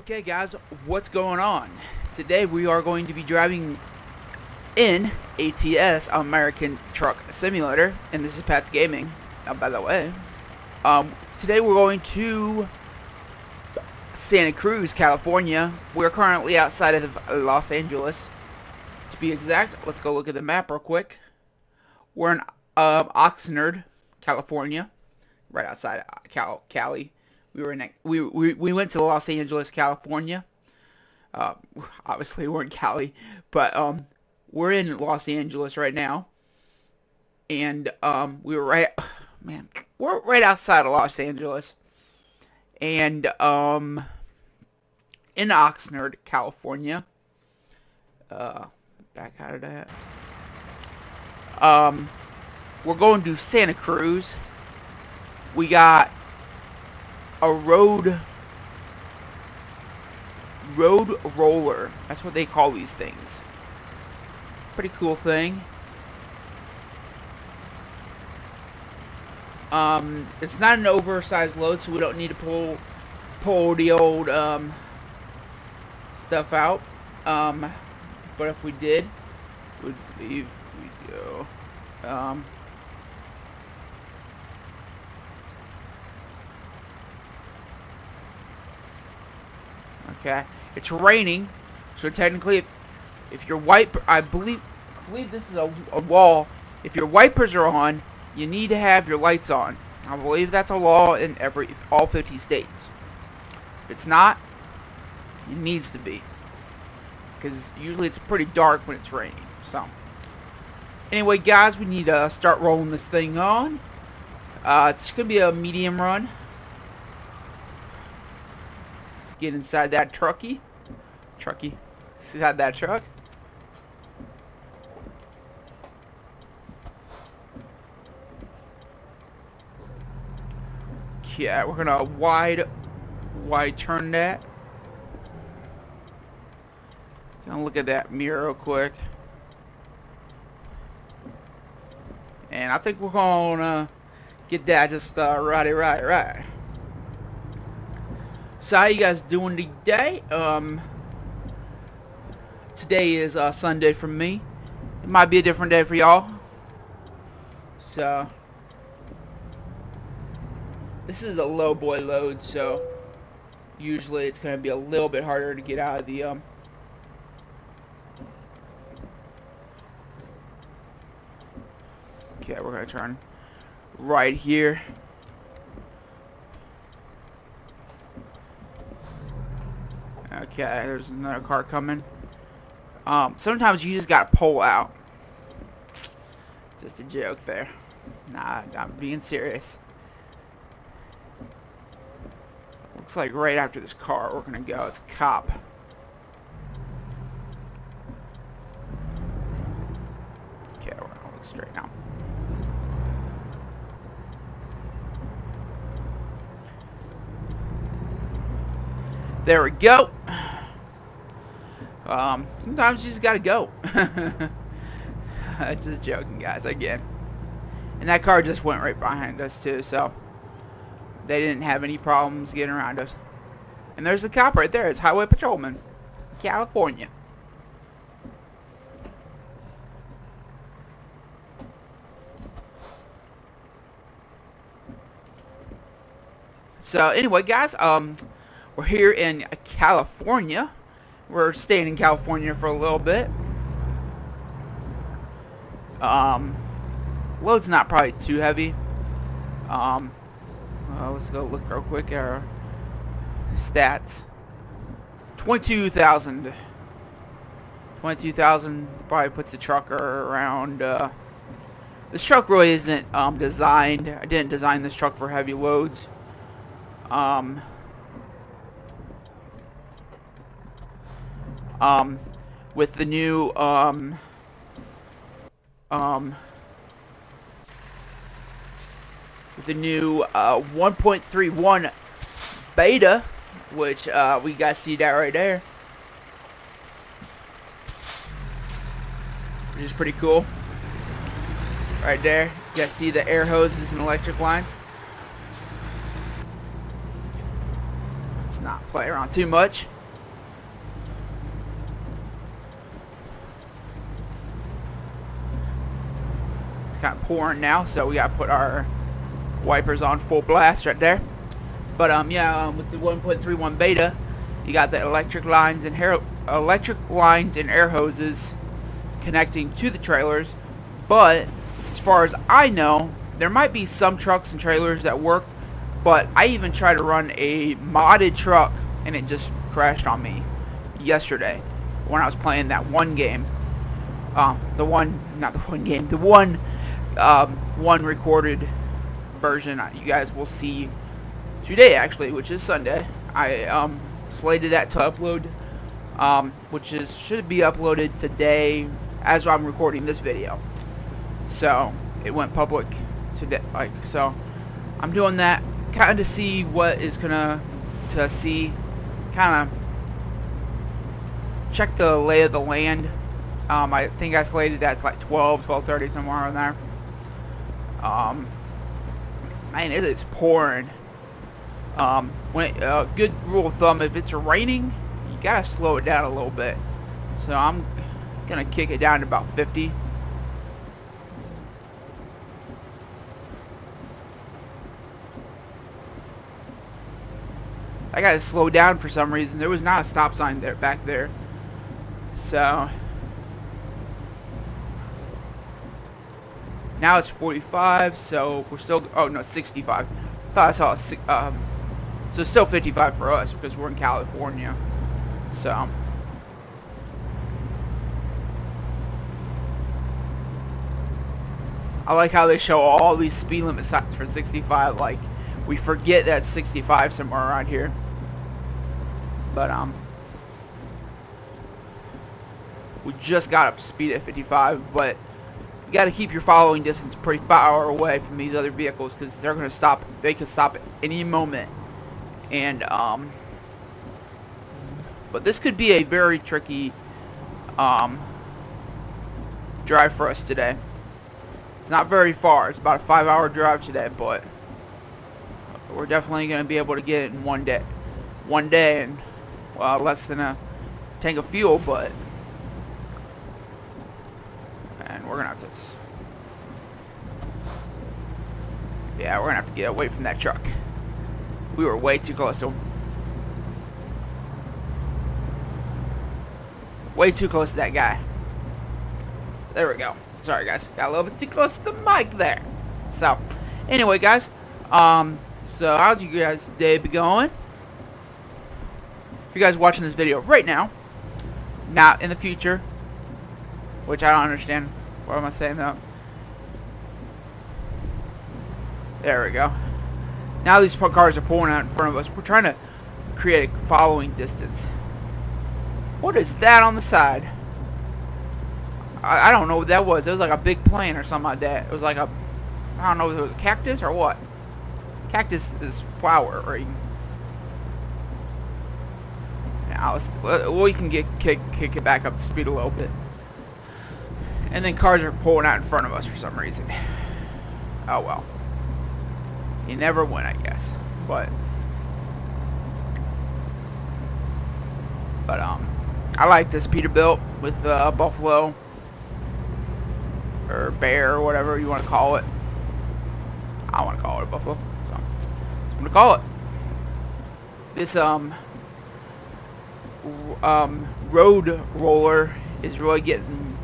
Okay guys, what's going on? Today we are going to be driving in ATS, American Truck Simulator, and this is Pat's Gaming, by the way. Today we're going to Santa Cruz, California. We're currently outside of Los Angeles, to be exact. Let's go look at the map real quick. We're in Oxnard, California, right outside Cali. We went to Los Angeles, California. Obviously, we're in Cali, but we're in Los Angeles right now, and we're right outside of Los Angeles, and in Oxnard, California. Back out of that. We're going to Santa Cruz. We got a road roller, that's what they call these things. Pretty cool thing. It's not an oversized load, so we don't need to pull the old stuff out, but if we did, would leave we go. Okay, it's raining, so technically, if your wiper, I believe this is a law. If your wipers are on, you need to have your lights on. I believe that's a law in all 50 states. If it's not, it needs to be, because usually it's pretty dark when it's raining. So, anyway, guys, we need to start rolling this thing on. It's gonna be a medium run. Get inside that truckie. Inside that truck. Yeah, we're gonna wide turn that. Gonna look at that mirror real quick. And I think we're gonna get that just right. So how you guys doing today? Today is Sunday for me. It might be a different day for y'all. So this is a low boy load, so usually it's gonna be a little bit harder to get out of the Okay, we're gonna turn right here. Okay, there's another car coming. Sometimes you just gotta pull out. Just a joke there. Nah, I'm being serious. Looks like right after this car we're gonna go. It's a cop. Okay, we're gonna look straight now. There we go. Sometimes you just gotta go. Just joking, guys, again. And that car just went right behind us too, so they didn't have any problems getting around us. And there's the cop right there. It's Highway Patrolman, California. So anyway, guys, we're here in California. We're staying in California for a little bit. Load's not probably too heavy. Let's go look real quick at our stats. 22,000. 22,000 probably puts the trucker around. This truck really isn't designed. I didn't design this truck for heavy loads. With the new with the new 1.31 beta, which we guys see that right there, which is pretty cool. Right there, you guys see the air hoses and electric lines. It's Let's not play around too much. It's kind of pouring now, so we gotta put our wipers on full blast right there. But with the 1.31 beta, you got the electric lines and air hoses connecting to the trailers. But as far as I know, there might be some trucks and trailers that work, but I even tried to run a modded truck and it just crashed on me yesterday when I was playing that one game. The one recorded version you guys will see today, actually, which is Sunday. I slated that to upload, which should be uploaded today as I'm recording this video. So it went public today, like so. I'm doing that kind of to see what is gonna to see, kind of check the lay of the land. I think I slated that's like 12:30 somewhere in there. Man, it is pouring. Good rule of thumb: if it's raining, you gotta slow it down a little bit. So I'm gonna kick it down to about 50. I gotta slow down for some reason. There was not a stop sign there back there. So now it's 45, so we're still, oh no, 65. Thought I saw a, so still 55 for us because we're in California. So I like how they show all these speed limit signs for 65, like we forget that 65 somewhere around here. But we just got up to speed at 55, but you got to keep your following distance pretty far away from these other vehicles because they're gonna stop. They can stop at any moment. And but this could be a very tricky drive for us today. It's not very far. It's about a 5-hour drive today, but we're definitely going to be able to get it in one day, and well, less than a tank of fuel. But and we're going to have to, yeah, we're going to have to get away from that truck. We were way too close to him. Way too close to that guy. There we go. Sorry guys, got a little bit too close to the mic there. So anyway guys, so how's you guys' day be going? If you guys are watching this video right now, not in the future, which I don't understand. Why am I saying that? There we go. Now these cars are pulling out in front of us. We're trying to create a following distance. What is that on the side? I don't know what that was. It was like a big plane or something like that. It was like a, I don't know if it was a cactus or what. Cactus is flower, right? Now we can get kick it back up to speed a little bit. And then cars are pulling out in front of us for some reason. Oh well. You never win, I guess. But I like this Peterbilt with buffalo or bear or whatever you want to call it. I want to call it a buffalo. I'm gonna call it this. Road roller is really getting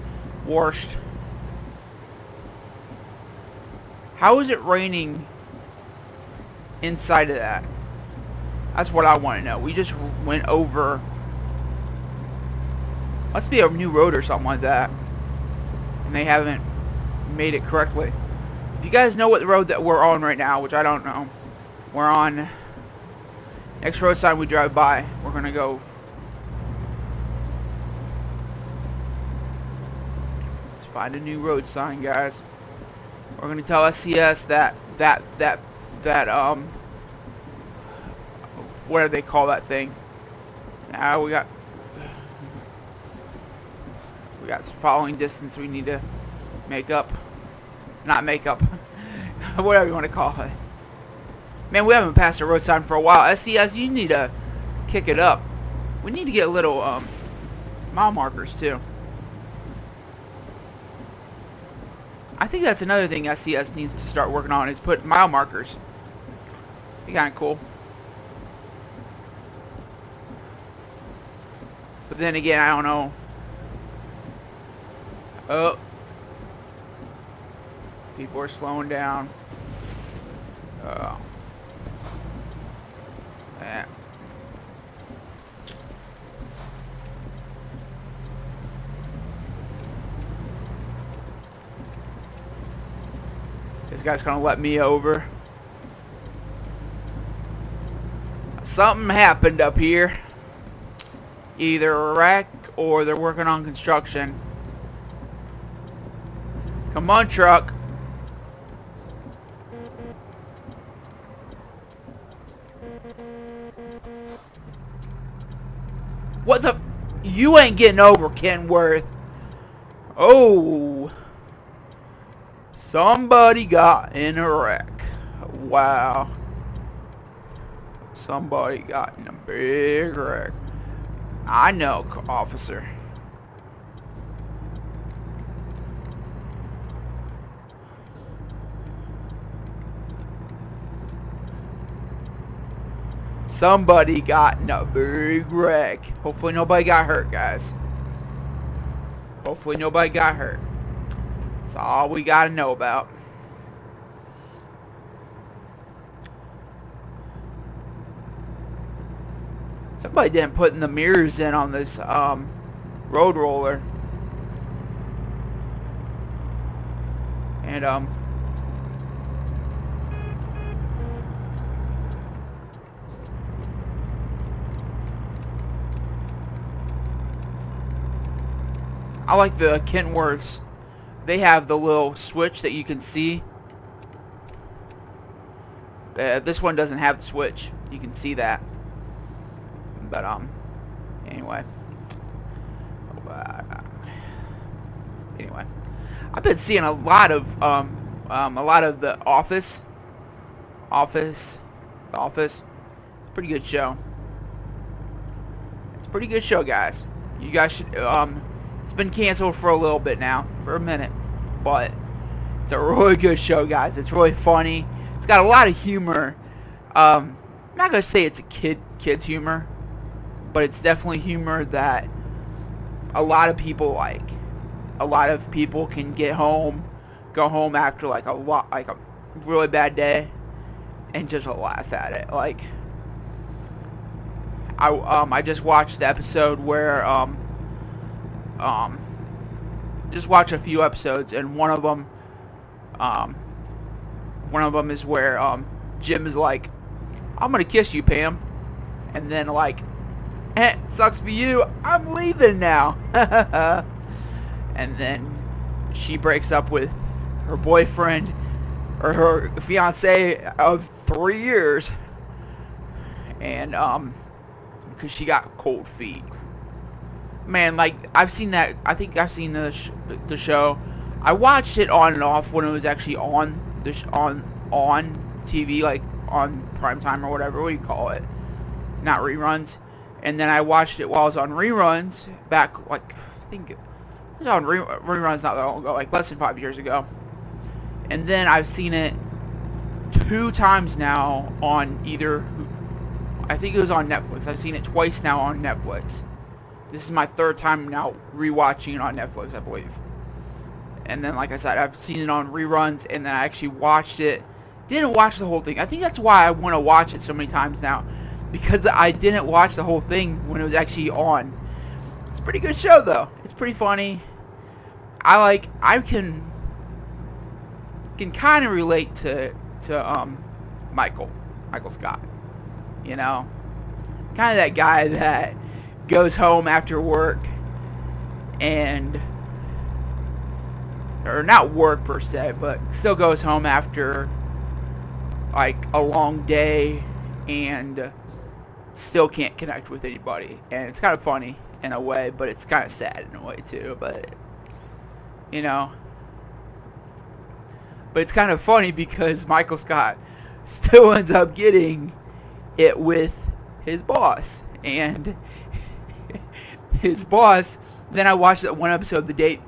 washed. How is it raining inside of that? That's what I want to know. We just went over, must be a new road or something like that, and they haven't made it correctly. If you guys know what the road that we're on right now, which I don't know, we're on next road sign we drive by, we're gonna go. Let's find a new road sign, guys. We're gonna tell SCS that what do they call that thing? Now we got some following distance we need to make up. Not make up. Whatever you want to call it. Man, we haven't passed a road sign for a while. SCS, you need to kick it up. We need to get little mile markers too. I think that's another thing SCS needs to start working on, is put mile markers. Be kind of cool. But then again, I don't know. Oh. People are slowing down. Oh. Eh. This guy's gonna let me over. Something happened up here. Either a wreck or they're working on construction. Come on, truck. What the? You ain't getting over, Kenworth. Oh. Somebody got in a wreck. Wow. Somebody got in a big wreck. I know, officer. Somebody got in a big wreck. Hopefully nobody got hurt, guys. Hopefully nobody got hurt. That's all we gotta know about. Somebody didn't put in the mirrors in on this road roller. And I like the Kentworths. They have the little switch that you can see. This one doesn't have the switch. You can see that. But anyway, I've been seeing a lot of The Office. Pretty good show. It's a pretty good show, guys. You guys should It's been canceled for a little bit now, for a minute, but it's a really good show, guys. It's really funny. It's got a lot of humor. I'm not gonna say it's a kids humor, but it's definitely humor that a lot of people like. A lot of people can go home after like a really bad day, and just laugh at it. Like I just watched the episode where just watch a few episodes, and one of them is where Jim is like, "I'm gonna kiss you, Pam," and then like, "Eh, sucks for you, I'm leaving now." And then she breaks up with her boyfriend, or her fiance of 3 years, and because she got cold feet. Man, like, I've seen that. I think I've seen the show. I watched it on and off when it was actually on the on TV, like on prime time or whatever we call it, not reruns. And then I watched it while I was on reruns back, like, I think it was on reruns not that long ago, like less than 5 years ago. And then I've seen it 2 times now on either, I think it was on Netflix. I've seen it twice now on Netflix. This is my 3rd time now rewatching it on Netflix, I believe. And then, like I said, I've seen it on reruns, and then I actually watched it. Didn't watch the whole thing. I think that's why I want to watch it so many times now, because I didn't watch the whole thing when it was actually on. It's a pretty good show, though. It's pretty funny. I can kind of relate to Michael Scott. You know, kind of that guy that goes home after work, and, or not work per se, but still goes home after like a long day and still can't connect with anybody. And it's kind of funny in a way, but it's kind of sad in a way too. But, you know, but it's kind of funny because Michael Scott still ends up getting it with his boss. and his boss. Then I watched that one episode, the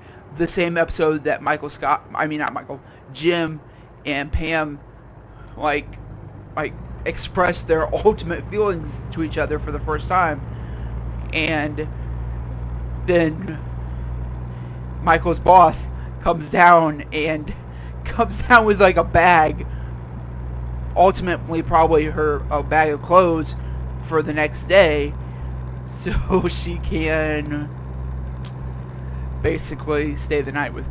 same episode that Jim and Pam like expressed their ultimate feelings to each other for the first time. And then Michael's boss comes down and with like a bag, ultimately probably a bag of clothes for the next day, so she can basically stay the night with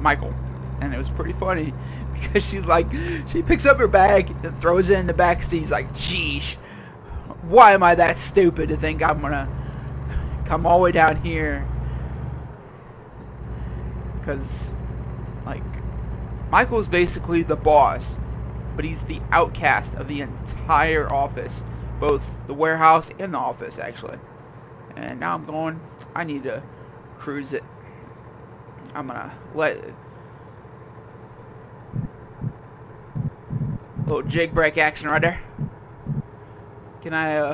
Michael. And it was pretty funny because she's like, she picks up her bag and throws it in the back seat. She's like, "Geesh, why am I that stupid to think I'm gonna come all the way down here?" Because like, Michael's basically the boss, but he's the outcast of the entire office, both the warehouse and the office, actually. And now I'm going, I need to cruise it. I'm gonna let little jig brake action right there. Can I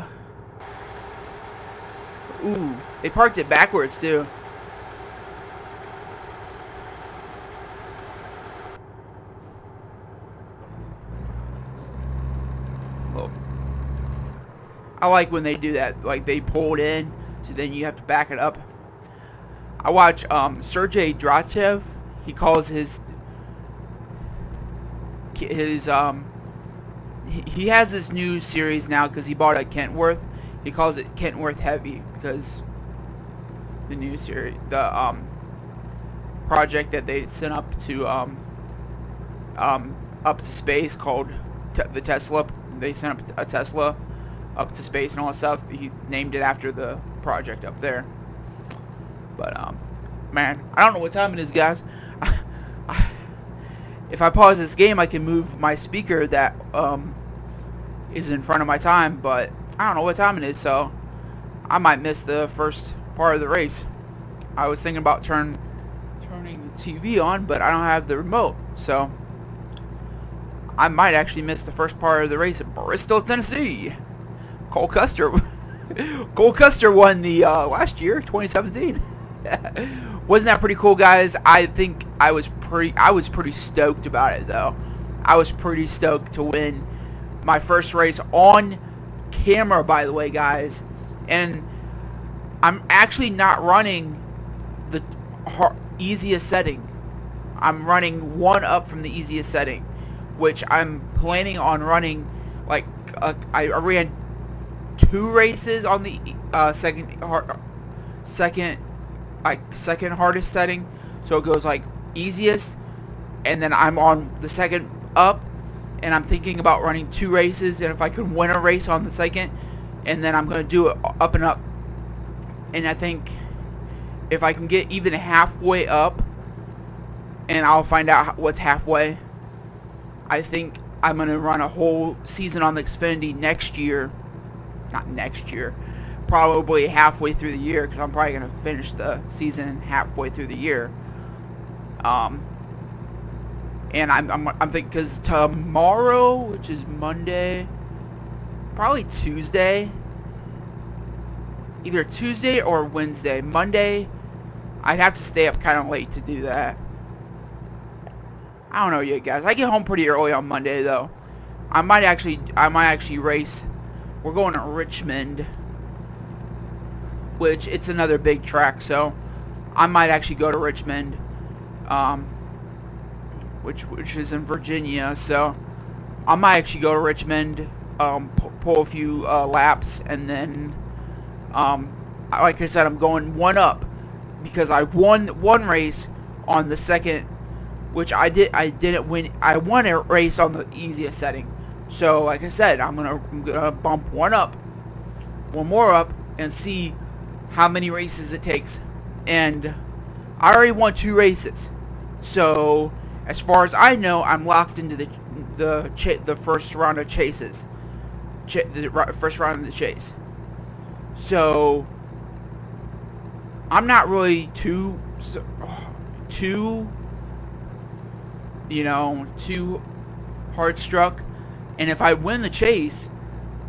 ooh, they parked it backwards too. Oh, I like when they do that, like they pulled in, so then you have to back it up. I watch Sergey Drachev. He calls he has this new series now because he bought a Kentworth. He calls it Kentworth Heavy because the new series, the project that they sent up to up to space called the Tesla. They sent up a Tesla up to space and all that stuff. He named it after the project up there. But man, I don't know what time it is, guys. If I pause this game, I can move my speaker that is in front of my time, but I don't know what time it is, so I might miss the first part of the race. I was thinking about turning the TV on, but I don't have the remote, so I might actually miss the first part of the race at Bristol, Tennessee. Cole Custer, Cole Custer won the last year, 2017. Wasn't that pretty cool, guys? I think I was pretty stoked about it, though. I was pretty stoked to win my first race on camera, by the way, guys. And I'm actually not running the easiest setting. I'm running one up from the easiest setting, which I'm planning on running. Like I ran 2 races on the second hardest setting, so it goes like easiest, and then I'm on the second up, and I'm thinking about running 2 races, and if I can win a race on the second, and then I'm gonna do it up and up. And I think if I can get even halfway up, and I'll find out what's halfway, I think I'm gonna run a whole season on the Xfinity next year, probably halfway through the year, because I'm probably going to finish the season halfway through the year. And I'm thinking, because tomorrow, which is Monday, probably Tuesday, either Tuesday or Wednesday. Monday, I'd have to stay up kind of late to do that. I don't know yet, guys. I get home pretty early on Monday, though. I might actually race. We're going to Richmond, which it's another big track, so I might actually go to Richmond, which is in Virginia. So I might actually go to Richmond, pull a few laps, and then, like I said, I'm going one up because I won one race on the second, which I didn't win. I won a race on the easiest setting, so like I said, I'm gonna bump one up, one more up, and see how many races it takes. And I already won 2 races, so as far as I know, I'm locked into the first round of chases, the first round of the chase. So I'm not really too hard struck. And if I win the chase,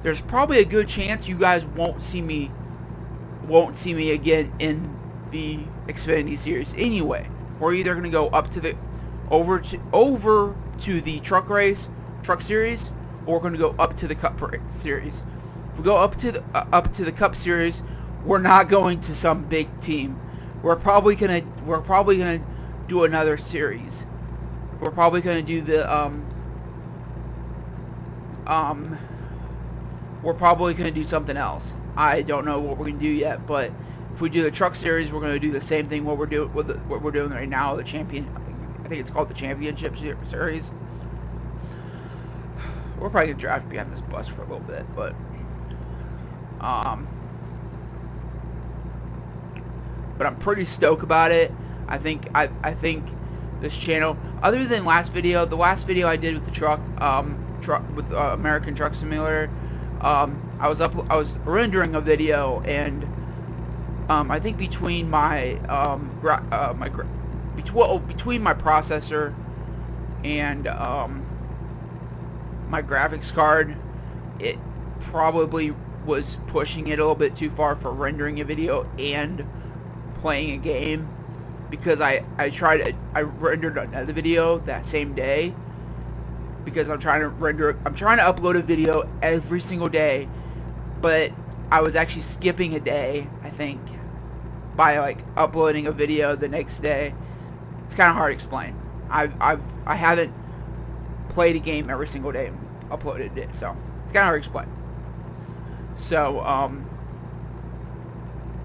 there's probably a good chance you guys won't see me again in the Xfinity series anyway. We're either gonna go up to the over to the truck series, or we're gonna go up to the Cup series. If we go up to the Cup series, we're not going to some big team. We're probably gonna do another series. We're probably gonna do the we're probably gonna do something else. I don't know what we're gonna do yet, but if we do the truck series, we're gonna do the same thing what we're doing right now, the champion. I think it's called the championship series. We're probably gonna drive behind this bus for a little bit, but I'm pretty stoked about it. I think this channel, other than the last video I did with the truck with American Truck Simulator, I was rendering a video, and I think between my between my processor and my graphics card, it probably was pushing it a little bit too far for rendering a video and playing a game, because I rendered another video that same day, because I'm trying to upload a video every single day, but I was actually skipping a day, I think, by like uploading a video the next day. It's kind of hard to explain. I haven't played a game every single day and uploaded it, so it's kind of hard to explain. So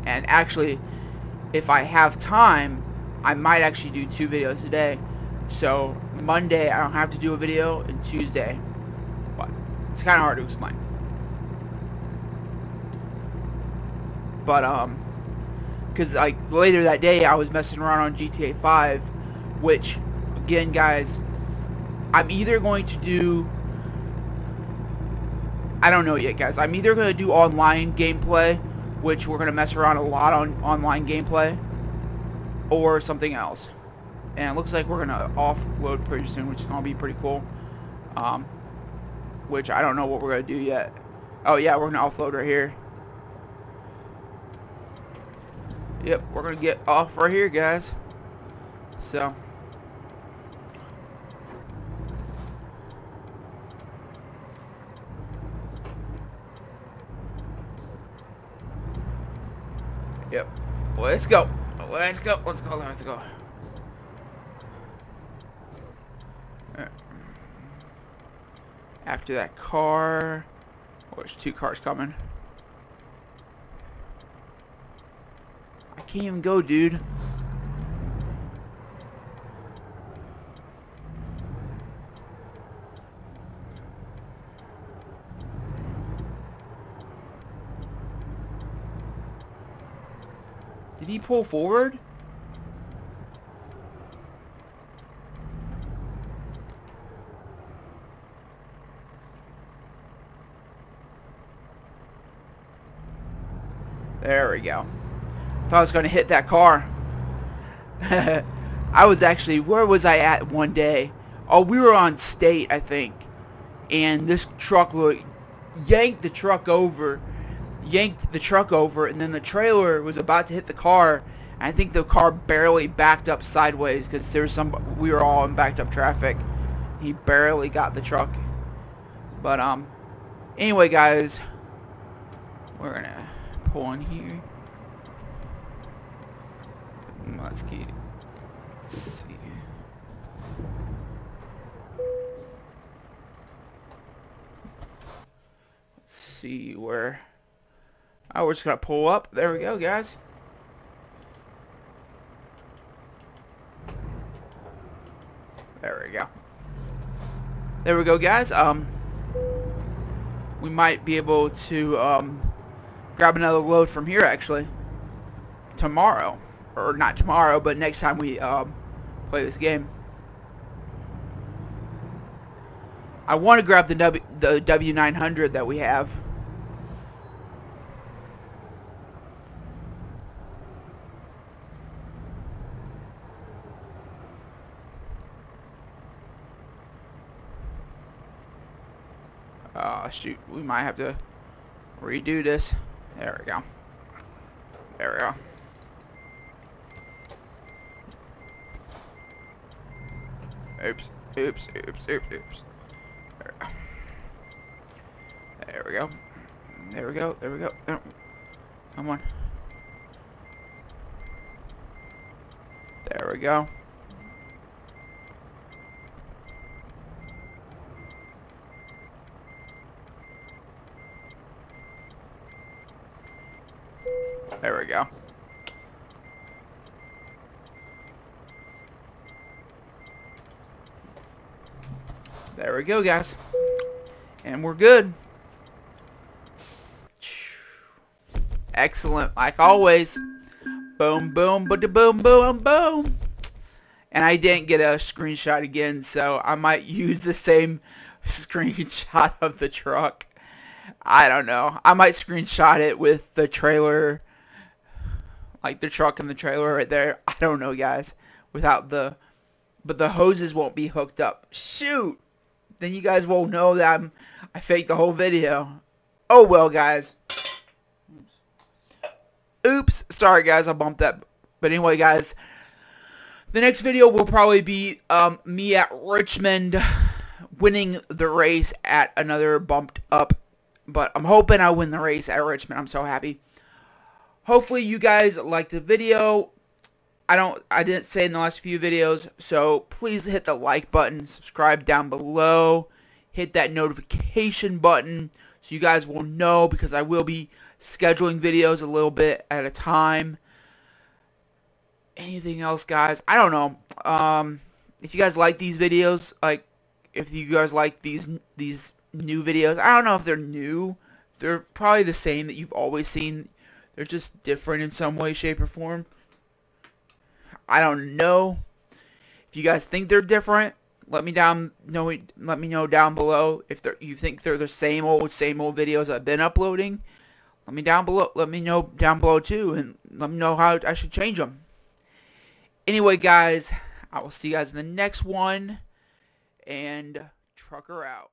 and actually, if I have time, I might actually do 2 videos a day. So Monday I don't have to do a video, and Tuesday, but it's kind of hard to explain. But because like later that day I was messing around on GTA 5, which again, guys, I'm either going to do, I don't know yet, guys. I'm either going to do online gameplay, which we're going to mess around a lot on online gameplay, or something else. And it looks like we're going to offload pretty soon, which is going to be pretty cool. Which I don't know what we're going to do yet. Oh yeah, we're going to offload right here. Yep, we're going to get off right here, guys. So yep, let's go. Let's go. Let's go. Let's go. All right. After that car, oh, there's 2 cars coming. I can't even go, dude. Did he pull forward? There we go. Thought I was going to hit that car. I was actually, where was I at one day? Oh, we were on state, I think. And this truck yanked the truck over. And then the trailer was about to hit the car, and I think the car barely backed up sideways, because there's some, we were all in backed up traffic. He barely got the truck. But anyway, guys, we're gonna pull in here. Let's get, let's see. Let's see where. Oh, we're just gonna pull up. There we go, guys. There we go. There we go, guys. We might be able to grab another load from here actually tomorrow, or not tomorrow, but next time we play this game. I want to grab the W900 that we have. Shoot, we might have to redo this. There we go. There we go. Oops, oops, oops, oops, oops. There we go. There we go. There we go, there we go. Oh. Come on. There we go. There we go. There we go, guys. And we're good. Excellent, like always. Boom, boom, ba-da-boom, boom, boom. And I didn't get a screenshot again, so I might use the same screenshot of the truck. I don't know. I might screenshot it with the trailer, like the truck and the trailer right there. I don't know, guys. Without the, but the hoses won't be hooked up. Shoot! Then you guys won't know that I faked the whole video. Oh well, guys. Oops, sorry guys, I bumped that. But anyway, guys, the next video will probably be me at Richmond winning the race at another bumped up. But I'm hoping I win the race at Richmond. I'm so happy. Hopefully you guys liked the video. I didn't say in the last few videos, so please hit the like button, subscribe down below, hit that notification button so you guys will know, because I will be scheduling videos a little bit at a time. Anything else, guys? I don't know. If you guys like these videos, like if you guys like these new videos, I don't know if they're new. They're probably the same that you've always seen. They're just different in some way, shape, or form. I don't know. If you guys think they're different, let me know down below if you think they're the same old videos I've been uploading. Let me know down below too, and let me know how I should change them. Anyway, guys, I will see you guys in the next one, and trucker out.